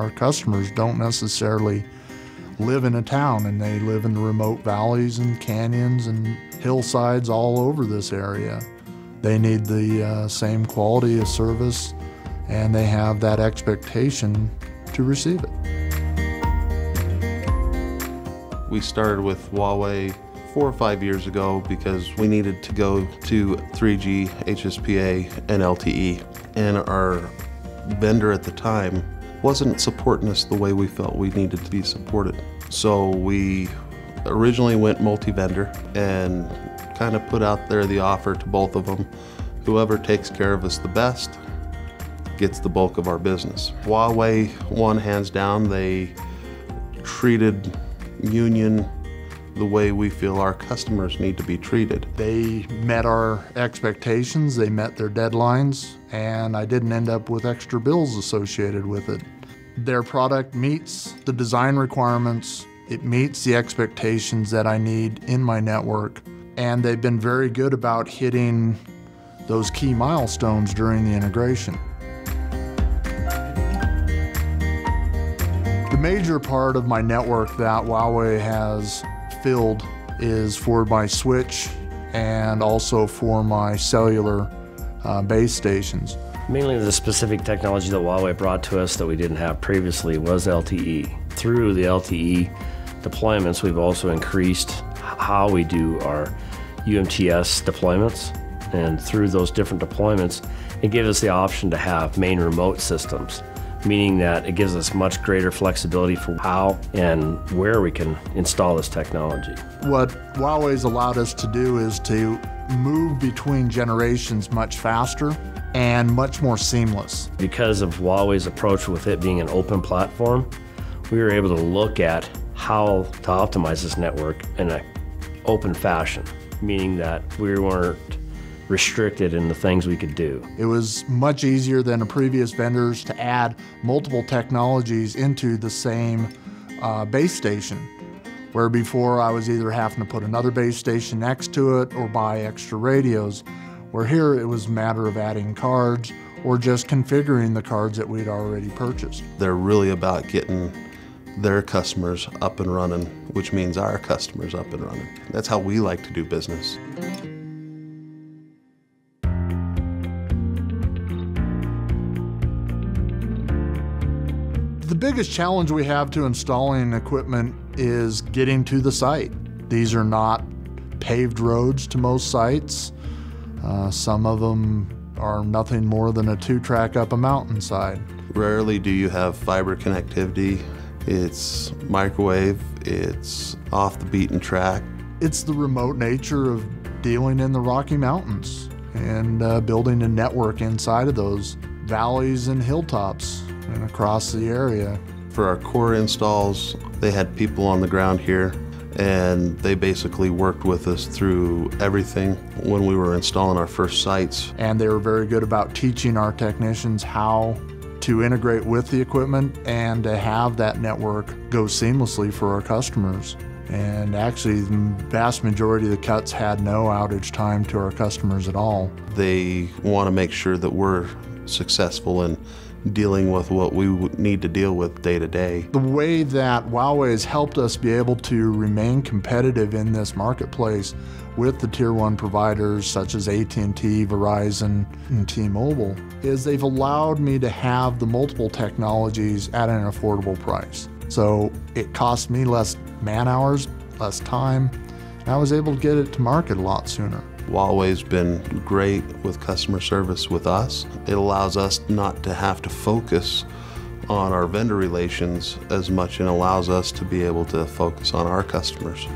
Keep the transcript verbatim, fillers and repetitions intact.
our customers don't necessarily live in a town, and they live in the remote valleys and canyons and hillsides all over this area. They need the uh, same quality of service, and they have that expectation to receive it. We started with Huawei four or five years ago because we needed to go to three G, H S P A, and L T E, and our vendor at the time wasn't supporting us the way we felt we needed to be supported. So we originally went multi-vendor and kind of put out there the offer to both of them. Whoever takes care of us the best gets the bulk of our business. Huawei won hands down. They treated Union the way we feel our customers need to be treated. They met our expectations, they met their deadlines, and I didn't end up with extra bills associated with it. Their product meets the design requirements, it meets the expectations that I need in my network, and they've been very good about hitting those key milestones during the integration. The major part of my network that Huawei has filled is for my switch and also for my cellular uh, base stations. Mainly the specific technology that Huawei brought to us that we didn't have previously was L T E. Through the L T E deployments, we've also increased how we do our U M T S deployments, and through those different deployments, it gave us the option to have main remote systems, meaning that it gives us much greater flexibility for how and where we can install this technology. What Huawei's allowed us to do is to move between generations much faster and much more seamless. Because of Huawei's approach with it being an open platform, we were able to look at how to optimize this network in an open fashion, meaning that we weren't restricted in the things we could do. It was much easier than the previous vendors to add multiple technologies into the same uh, base station, where before I was either having to put another base station next to it or buy extra radios, where here it was a matter of adding cards or just configuring the cards that we'd already purchased. They're really about getting their customers up and running, which means our customers up and running. That's how we like to do business. The biggest challenge we have to installing equipment is getting to the site. These are not paved roads to most sites. Uh, some of them are nothing more than a two-track up a mountainside. Rarely do you have fiber connectivity. It's microwave, it's off the beaten track. It's the remote nature of dealing in the Rocky Mountains and uh, building a network inside of those valleys and hilltops and across the area. For our core installs, they had people on the ground here, and they basically worked with us through everything when we were installing our first sites. And they were very good about teaching our technicians how to integrate with the equipment and to have that network go seamlessly for our customers. And actually, the vast majority of the cuts had no outage time to our customers at all. They want to make sure that we're successful in dealing with what we need to deal with day to day. The way that Huawei has helped us be able to remain competitive in this marketplace with the tier one providers such as A T and T, Verizon, and T-Mobile is they've allowed me to have the multiple technologies at an affordable price. So it cost me less man hours, less time, and I was able to get it to market a lot sooner. Huawei's been great with customer service with us. It allows us not to have to focus on our vendor relations as much and allows us to be able to focus on our customers.